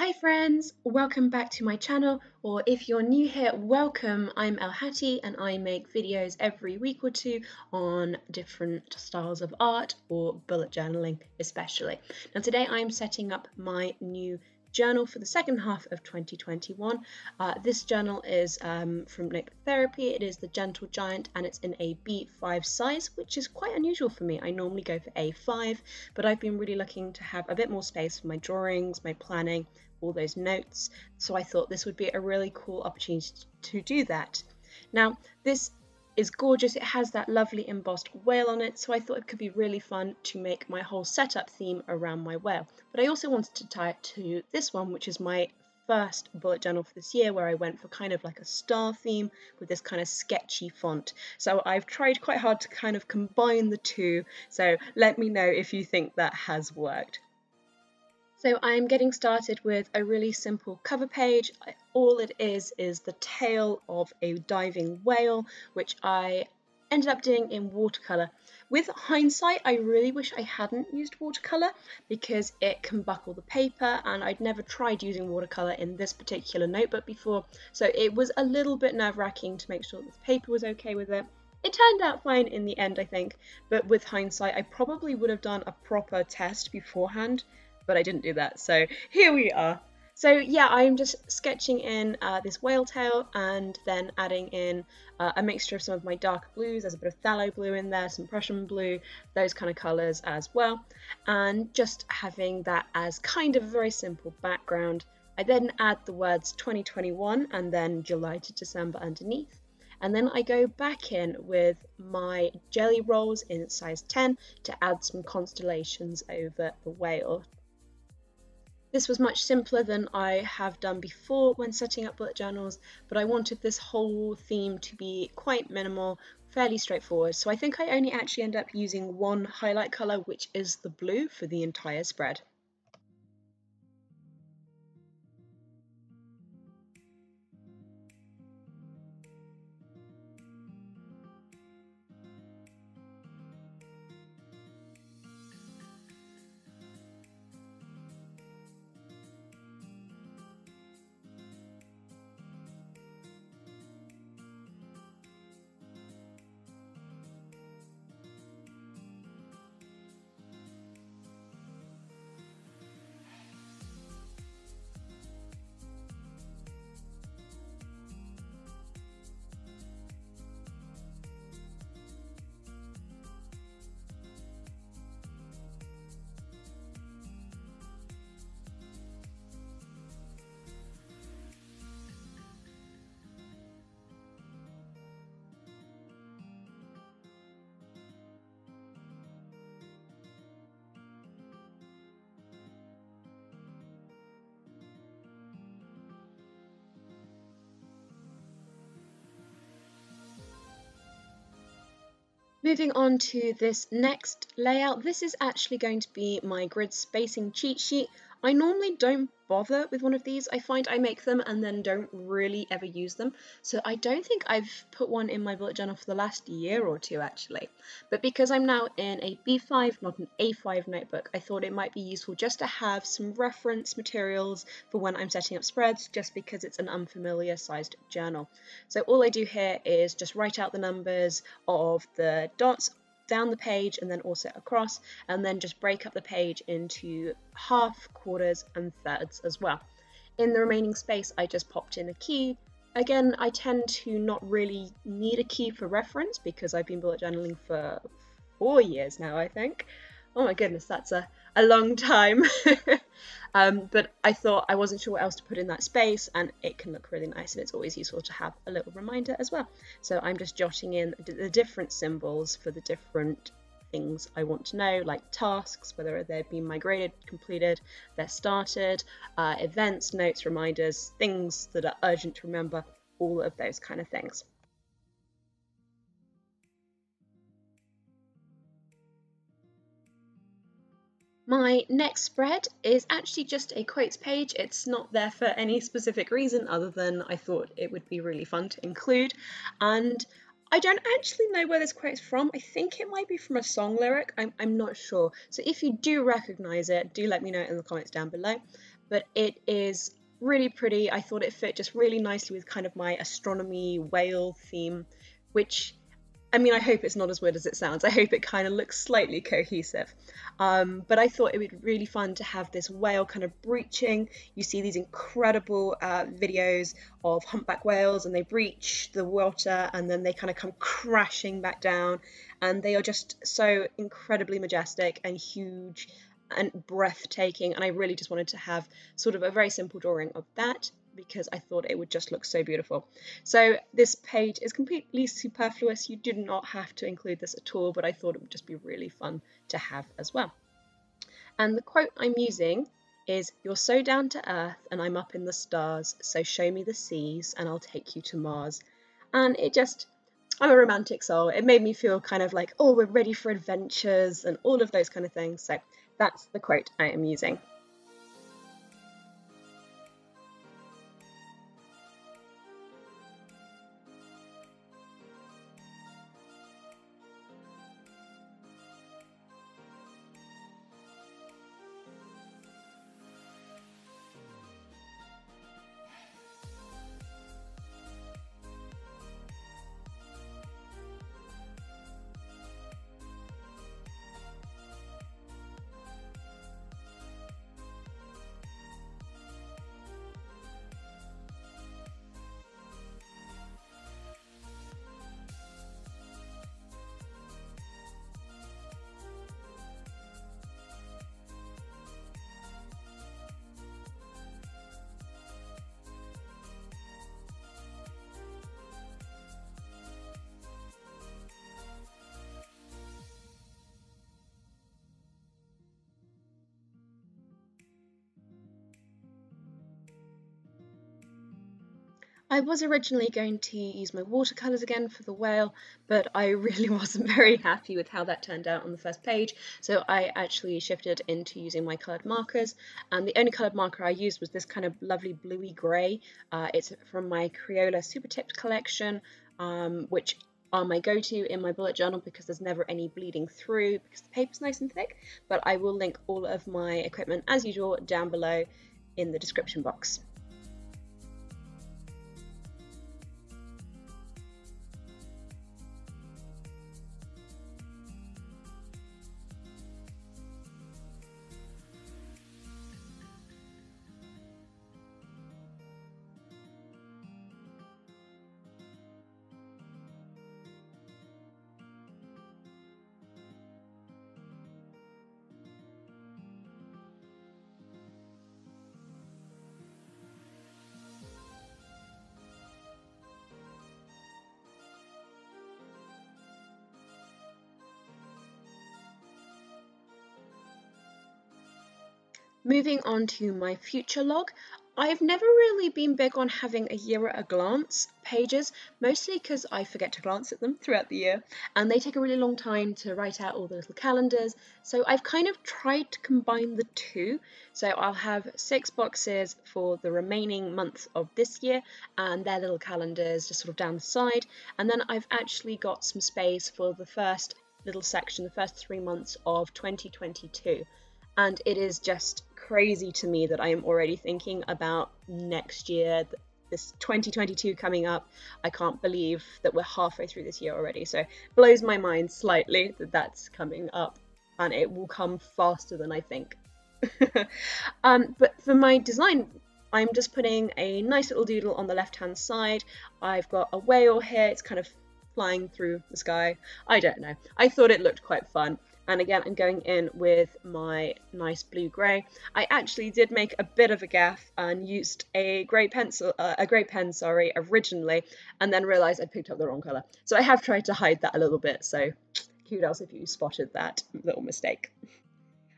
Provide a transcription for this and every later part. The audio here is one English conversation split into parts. Hi friends, welcome back to my channel, or if you're new here, welcome. I'm ElleHattie and I make videos every week or two on different styles of art or bullet journaling especially. Now today I'm setting up my new journal for the second half of 2021. This journal is from Notebook Therapy. It is the Gentle Giant and it's in a B5 size, which is quite unusual for me. I normally go for A5, but I've been really looking to have a bit more space for my drawings, my planning, all those notes. So I thought this would be a really cool opportunity to do that. Now, this is gorgeous. It has that lovely embossed whale on it, so I thought it could be really fun to make my whole setup theme around my whale. But I also wanted to tie it to this one, which is my first bullet journal for this year, where I went for kind of like a star theme with this kind of sketchy font. So I've tried quite hard to kind of combine the two, so let me know if you think that has worked. So I'm getting started with a really simple cover page. All it is the tail of a diving whale, which I ended up doing in watercolour. With hindsight, I really wish I hadn't used watercolour because it can buckle the paper, and I'd never tried using watercolour in this particular notebook before, so it was a little bit nerve-wracking to make sure that the paper was okay with it. It turned out fine in the end, I think, but with hindsight, I probably would have done a proper test beforehand, but I didn't do that, so here we are. So yeah, I'm just sketching in this whale tail and then adding in a mixture of some of my dark blues. There's a bit of phthalo blue in there, some Prussian blue, those kind of colours as well, and just having that as kind of a very simple background. I then add the words 2021 and then July to December underneath. And then I go back in with my jelly rolls in size 10 to add some constellations over the whale. This was much simpler than I have done before when setting up bullet journals, but I wanted this whole theme to be quite minimal, fairly straightforward, so I think I only actually end up using one highlight colour, which is the blue, for the entire spread. Moving on to this next layout, this is actually going to be my grid spacing cheat sheet. I normally don't bother with one of these. I find I make them and then don't really ever use them, so I don't think I've put one in my bullet journal for the last year or two actually. But because I'm now in a B5, not an A5 notebook, I thought it might be useful just to have some reference materials for when I'm setting up spreads, just because it's an unfamiliar sized journal. So all I do here is just write out the numbers of the dots down the page and then also across, and then just break up the page into half, quarters and thirds as well. In the remaining space I just popped in a key. Again, I tend to not really need a key for reference because I've been bullet journaling for 4 years now, I think. Oh my goodness, that's a long time. But I thought I wasn't sure what else to put in that space, and it can look really nice, and it's always useful to have a little reminder as well. So I'm just jotting in the different symbols for the different things I want to know, like tasks, whether they've been migrated, completed, they're started, events, notes, reminders, things that are urgent to remember, all of those kind of things. My next spread is actually just a quotes page. It's not there for any specific reason other than I thought it would be really fun to include. And I don't actually know where this quote's from. I think it might be from a song lyric. I'm not sure. So if you do recognise it, do let me know in the comments down below. but it is really pretty. I thought it fit just really nicely with kind of my astronomy whale theme, which, I mean, I hope it's not as weird as it sounds. I hope it kind of looks slightly cohesive. But I thought it would be really fun to have this whale kind of breaching. You see these incredible videos of humpback whales, and they breach the water and then they kind of come crashing back down. And they are just so incredibly majestic and huge and breathtaking. And I really just wanted to have sort of a very simple drawing of that, because I thought it would just look so beautiful. So this page is completely superfluous. You did not have to include this at all, but I thought it would just be really fun to have as well. And the quote I'm using is, "You're so down to earth and I'm up in the stars, so show me the seas and I'll take you to Mars." And it just, I'm a romantic soul. It made me feel kind of like, oh, we're ready for adventures and all of those kind of things. So that's the quote I am using. I was originally going to use my watercolours again for the whale, but I really wasn't very happy with how that turned out on the first page, so I actually shifted into using my coloured markers, and the only coloured marker I used was this kind of lovely bluey grey. It's from my Crayola Super Tips collection, which are my go-to in my bullet journal because there's never any bleeding through because the paper's nice and thick, but I will link all of my equipment as usual down below in the description box. Moving on to my future log, I've never really been big on having a year at a glance pages, mostly because I forget to glance at them throughout the year, and they take a really long time to write out all the little calendars, so I've kind of tried to combine the two. So I'll have 6 boxes for the remaining months of this year, and their little calendars just sort of down the side, and then I've actually got some space for the first little section, the first 3 months of 2022. And it is just crazy to me that I am already thinking about next year, this 2022 coming up. I can't believe that we're halfway through this year already. So it blows my mind slightly that that's coming up, and it will come faster than I think. But for my design, I'm just putting a nice little doodle on the left-hand side. I've got a whale here. It's kind of flying through the sky. I don't know. I thought it looked quite fun. And again, I'm going in with my nice blue grey. I actually did make a bit of a gaffe and used a grey pencil, a grey pen, originally, and then realised I picked up the wrong colour. So I have tried to hide that a little bit. So kudos if you spotted that little mistake.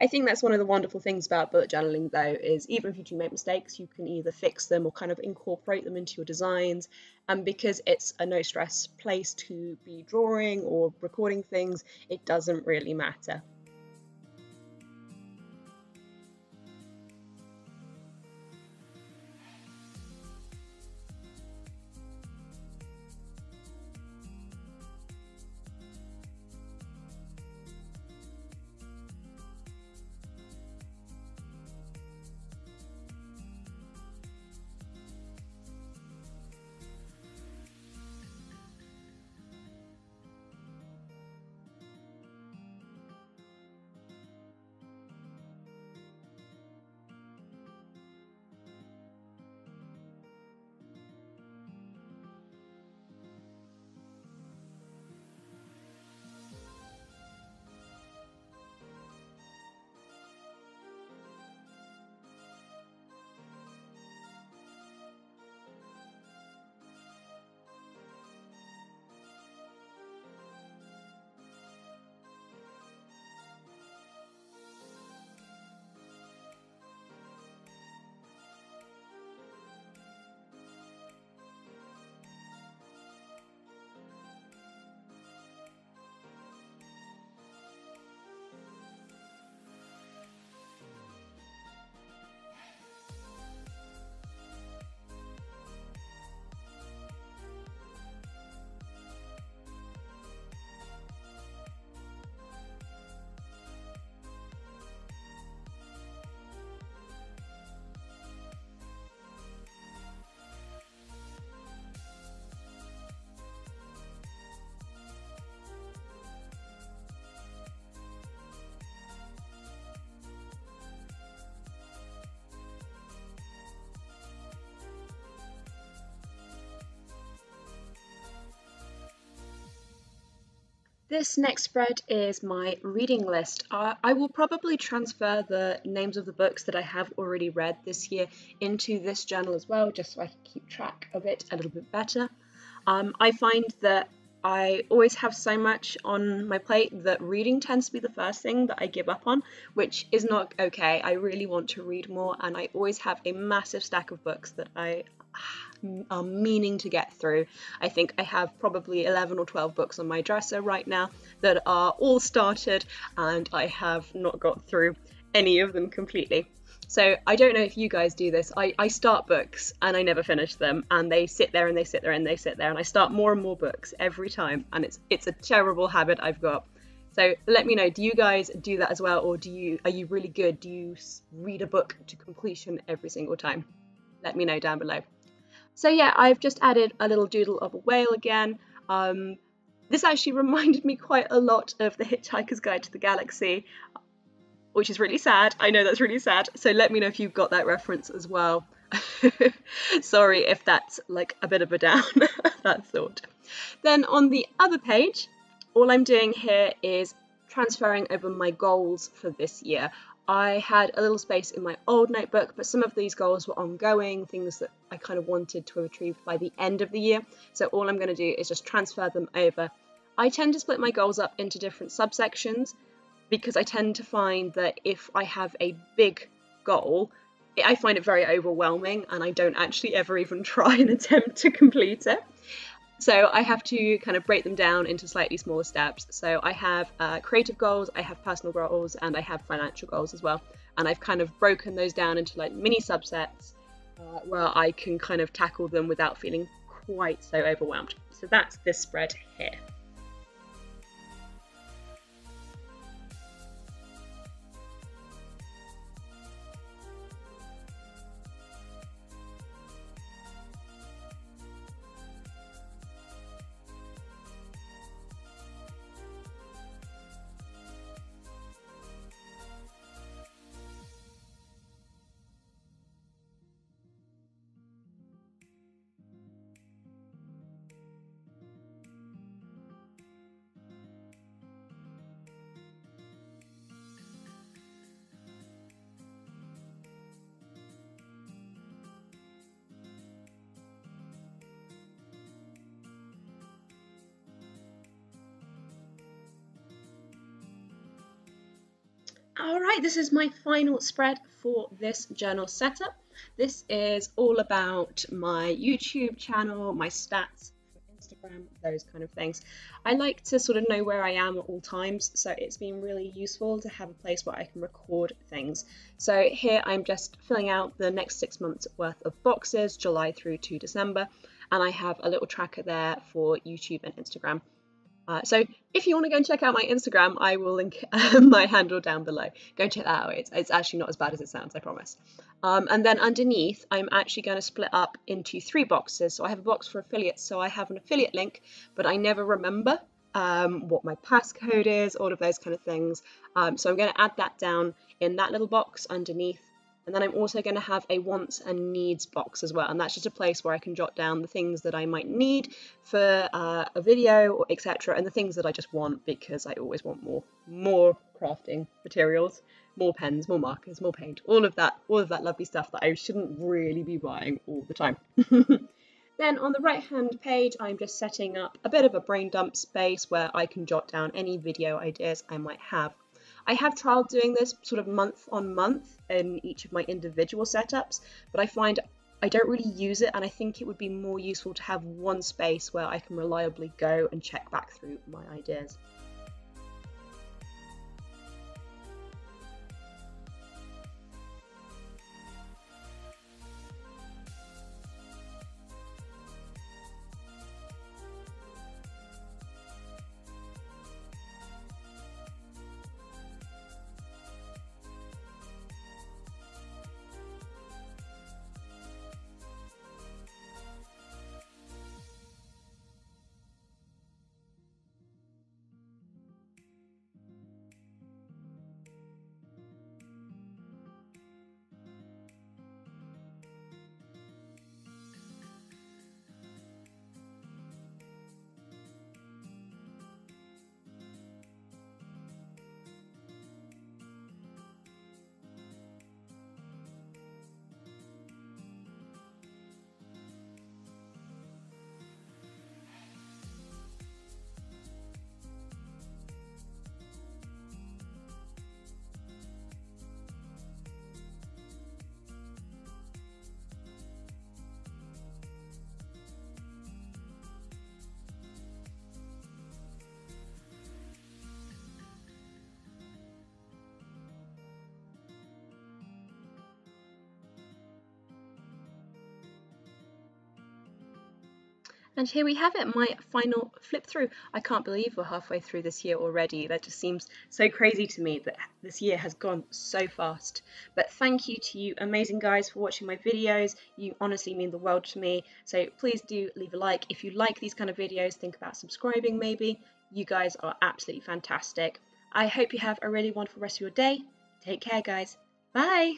I think that's one of the wonderful things about bullet journaling, though, is even if you do make mistakes, you can either fix them or kind of incorporate them into your designs. And because it's a no stress place to be drawing or recording things, it doesn't really matter. This next spread is my reading list. I will probably transfer the names of the books that I have already read this year into this journal as well, just so I can keep track of it a little bit better. I find that I always have so much on my plate that reading tends to be the first thing that I give up on, which is not okay. I really want to read more, and I always have a massive stack of books that I are meaning to get through. I think I have probably 11 or 12 books on my dresser right now that are all started, and I have not got through any of them completely. So I don't know if you guys do this. I start books and I never finish them, and they sit there and they sit there and they sit there, and I start more and more books every time, and it's a terrible habit I've got. So let me know, do you guys do that as well, or are you really good? Do you read a book to completion every single time? Let me know down below. So yeah, I've just added a little doodle of a whale again. This actually reminded me quite a lot of the Hitchhiker's Guide to the Galaxy, which is really sad. I know that's really sad. So let me know if you've got that reference as well. Sorry if that's like a bit of a down, that thought. Then on the other page, all I'm doing here is transferring over my goals for this year. I had a little space in my old notebook, but some of these goals were ongoing, things that I kind of wanted to achieve by the end of the year. So all I'm going to do is just transfer them over. I tend to split my goals up into different subsections, because I tend to find that if I have a big goal, I find it very overwhelming, and I don't actually ever even try and attempt to complete it. So I have to kind of break them down into slightly smaller steps. So I have creative goals, I have personal goals, and I have financial goals as well. And I've kind of broken those down into like mini subsets where I can kind of tackle them without feeling quite so overwhelmed. So that's this spread here. Alright, this is my final spread for this journal setup. This is all about my YouTube channel, my stats for Instagram, those kind of things. I like to sort of know where I am at all times, so it's been really useful to have a place where I can record things. So here I'm just filling out the next 6 months worth of boxes, July through to December, and I have a little tracker there for YouTube and Instagram. So if you want to go and check out my Instagram, I will link my handle down below. Go check that out. It's actually not as bad as it sounds, I promise. And then underneath, I'm actually going to split up into 3 boxes. So I have a box for affiliates, so I have an affiliate link, but I never remember what my passcode is, all of those kind of things. So I'm going to add that down in that little box underneath. And then I'm also going to have a wants and needs box as well, and that's just a place where I can jot down the things that I might need for a video or etc, and the things that I just want, because I always want more crafting materials, more pens, more markers, more paint, all of that lovely stuff that I shouldn't really be buying all the time. Then on the right hand page, I'm just setting up a bit of a brain dump space where I can jot down any video ideas I might have. I have tried doing this sort of month on month in each of my individual setups, but I find I don't really use it, and I think it would be more useful to have one space where I can reliably go and check back through my ideas. And here we have it, my final flip through. I can't believe we're halfway through this year already. That just seems so crazy to me that this year has gone so fast. But thank you to you amazing guys for watching my videos. You honestly mean the world to me. So please do leave a like. If you like these kind of videos, think about subscribing maybe. You guys are absolutely fantastic. I hope you have a really wonderful rest of your day. Take care, guys. Bye.